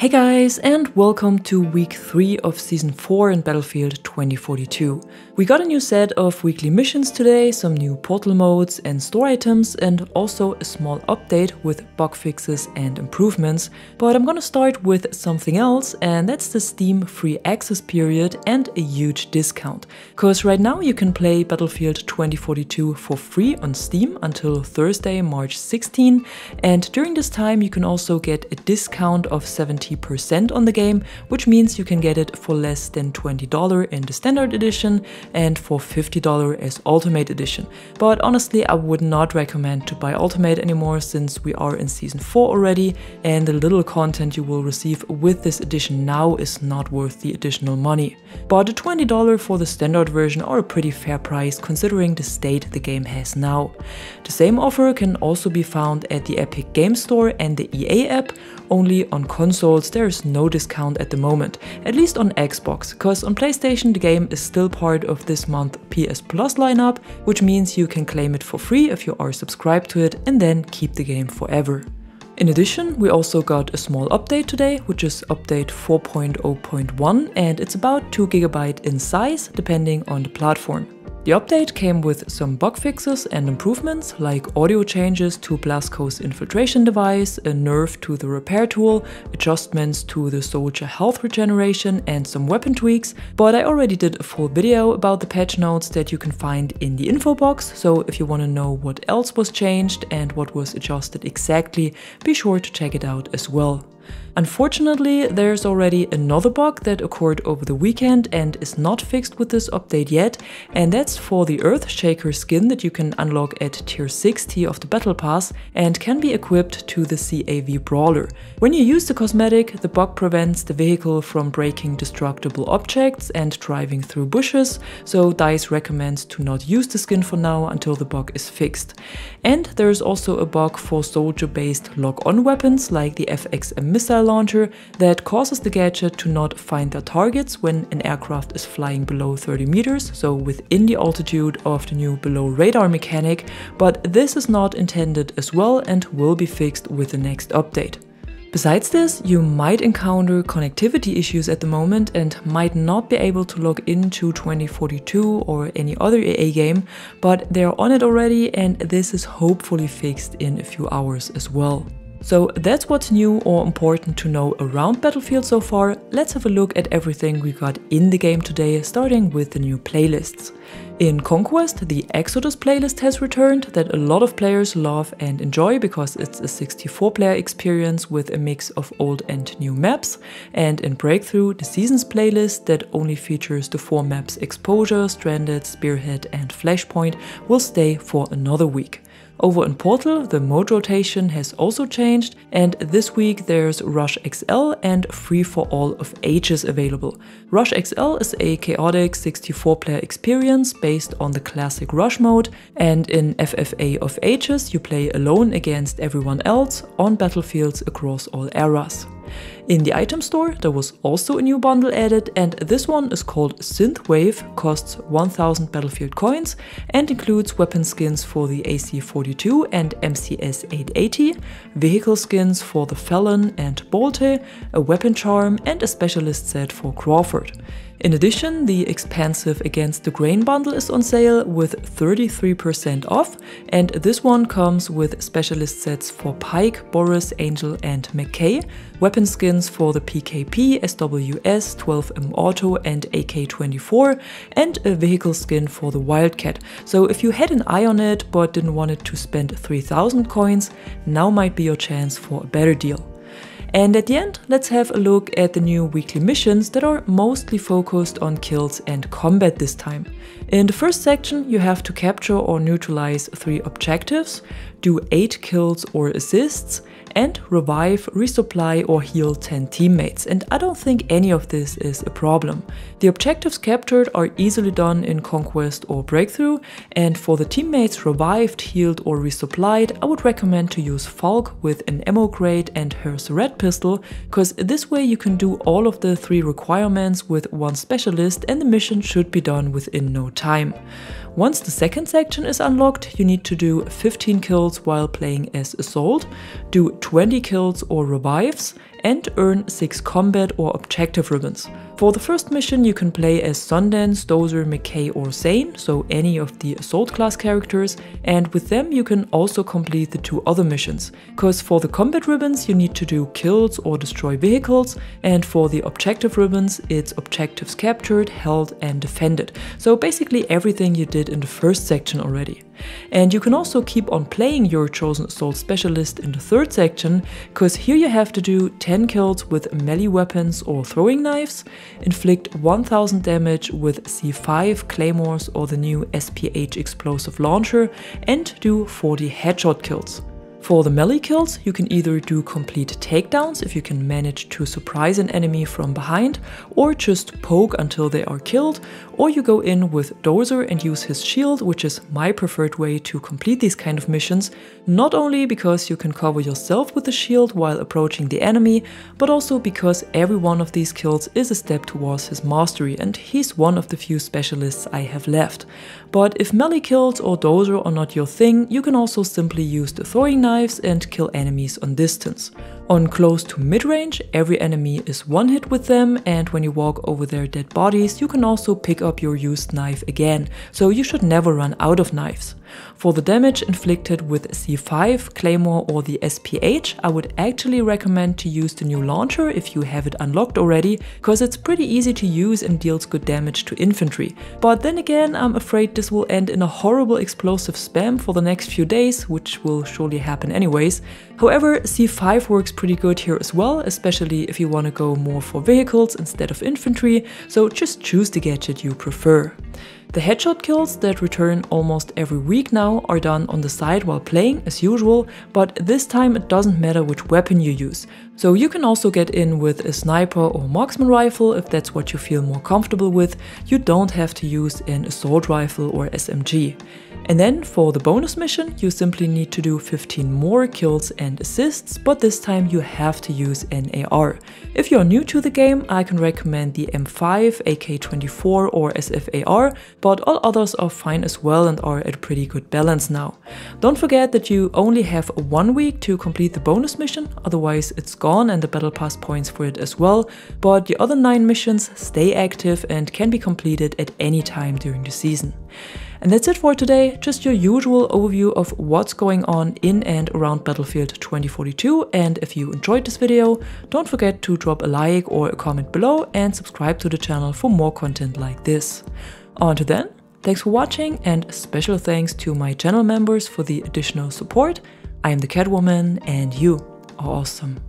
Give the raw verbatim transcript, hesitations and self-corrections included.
Hey guys, and welcome to week three of season four in Battlefield twenty forty-two. We got a new set of weekly missions today, some new portal modes and store items, and also a small update with bug fixes and improvements. But I'm gonna start with something else, and that's the Steam free access period and a huge discount. Cause right now you can play Battlefield twenty forty-two for free on Steam until Thursday, March sixteenth, and during this time you can also get a discount of seventy percent on the game, which means you can get it for less than twenty dollars in the standard edition and for fifty dollars as Ultimate edition. But honestly, I would not recommend to buy Ultimate anymore since we are in season four already, and the little content you will receive with this edition now is not worth the additional money. But the twenty dollars for the standard version are a pretty fair price considering the state the game has now. The same offer can also be found at the Epic Game Store and the E A app, only on console there is no discount at the moment, at least on Xbox, because on PlayStation the game is still part of this month's P S Plus lineup, which means you can claim it for free if you are subscribed to it and then keep the game forever. In addition, we also got a small update today, which is update four point oh point one, and it's about two gigabytes in size depending on the platform. The update came with some bug fixes and improvements, like audio changes to Blasco's infiltration device, a nerf to the repair tool, adjustments to the soldier health regeneration and some weapon tweaks, but I already did a full video about the patch notes that you can find in the info box, so if you want to know what else was changed and what was adjusted exactly, be sure to check it out as well. Unfortunately, there's already another bug that occurred over the weekend and is not fixed with this update yet, and that's for the Earthshaker skin that you can unlock at tier sixty of the Battle Pass and can be equipped to the C A V Brawler. When you use the cosmetic, the bug prevents the vehicle from breaking destructible objects and driving through bushes, so DICE recommends to not use the skin for now until the bug is fixed. And there's also a bug for soldier-based lock-on weapons like the F X M missile launcher that causes the gadget to not find their targets when an aircraft is flying below thirty meters, so within the altitude of the new below radar mechanic, but this is not intended as well and will be fixed with the next update. Besides this, you might encounter connectivity issues at the moment and might not be able to log into twenty forty-two or any other E A game, but they're on it already and this is hopefully fixed in a few hours as well. So that's what's new or important to know around Battlefield so far. Let's have a look at everything we got in the game today, starting with the new playlists. In Conquest, the Exodus playlist has returned that a lot of players love and enjoy because it's a sixty-four player experience with a mix of old and new maps. And in Breakthrough, the Seasons playlist that only features the four maps Exposure, Stranded, Spearhead and Flashpoint will stay for another week. Over in Portal, the mode rotation has also changed, and this week there's Rush X L and Free for All of Ages available. Rush X L is a chaotic sixty-four player experience based on the classic Rush mode, and in F F A of Ages you play alone against everyone else on battlefields across all eras. In the item store, there was also a new bundle added, and this one is called Synthwave, costs one thousand Battlefield coins, and includes weapon skins for the A C forty-two and M C S eight eighty, vehicle skins for the Fallon and Bolte, a weapon charm, and a specialist set for Crawford. In addition, the expansive Against the Grain bundle is on sale with thirty-three percent off, and this one comes with specialist sets for Pike, Boris, Angel and McKay, weapon skins for the P K P, S W S, twelve M Auto and A K twenty-four, and a vehicle skin for the Wildcat. So if you had an eye on it but didn't want it to spend three thousand coins, now might be your chance for a better deal. And at the end, let's have a look at the new weekly missions that are mostly focused on kills and combat this time. In the first section, you have to capture or neutralize three objectives, do eight kills or assists, and revive, resupply or heal ten teammates, and I don't think any of this is a problem. The objectives captured are easily done in Conquest or Breakthrough, and for the teammates revived, healed or resupplied, I would recommend to use Falk with an ammo crate and Hear's red pistol, because this way you can do all of the three requirements with one specialist and the mission should be done within no time. Once the second section is unlocked, you need to do fifteen kills while playing as Assault, do twenty kills or revives, and earn six combat or objective ribbons. For the first mission you can play as Sundance, Dozer, McKay or Zane, so any of the Assault class characters, and with them you can also complete the two other missions, cause for the combat ribbons you need to do kills or destroy vehicles, and for the objective ribbons it's objectives captured, held and defended, so basically everything you did in the first section already. And you can also keep on playing your chosen Assault specialist in the third section, cause here you have to do ten kills with melee weapons or throwing knives, inflict one thousand damage with C five, claymores or the new S P H explosive launcher, and do forty headshot kills. For the melee kills, you can either do complete takedowns if you can manage to surprise an enemy from behind, or just poke until they are killed, or you go in with Dozer and use his shield, which is my preferred way to complete these kind of missions, not only because you can cover yourself with the shield while approaching the enemy, but also because every one of these kills is a step towards his mastery, and he's one of the few specialists I have left. But if melee kills or Dozer are not your thing, you can also simply use the throwing knife and kill enemies on distance. On close to mid-range, every enemy is one hit with them, and when you walk over their dead bodies, you can also pick up your used knife again, so you should never run out of knives. For the damage inflicted with C five, Claymore or the S P H, I would actually recommend to use the new launcher if you have it unlocked already, cause it's pretty easy to use and deals good damage to infantry. But then again, I'm afraid this will end in a horrible explosive spam for the next few days, which will surely happen anyways. However, C five works pretty good here as well, especially if you want to go more for vehicles instead of infantry, so just choose the gadget you prefer. The headshot kills that return almost every week now are done on the side while playing as usual, but this time it doesn't matter which weapon you use. So you can also get in with a sniper or marksman rifle if that's what you feel more comfortable with. You don't have to use an assault rifle or S M G. And then for the bonus mission, you simply need to do fifteen more kills and assists, but this time you have to use an A R. If you're new to the game, I can recommend the M five, A K twenty-four or S F A R, but all others are fine as well and are at pretty good balance now. Don't forget that you only have one week to complete the bonus mission, otherwise it's gone and the battle pass points for it as well, but the other nine missions stay active and can be completed at any time during the season. And that's it for today, just your usual overview of what's going on in and around Battlefield twenty forty-two, and if you enjoyed this video, don't forget to drop a like or a comment below and subscribe to the channel for more content like this. Until then, thanks for watching and special thanks to my channel members for the additional support. I am the Catwoman and you are awesome.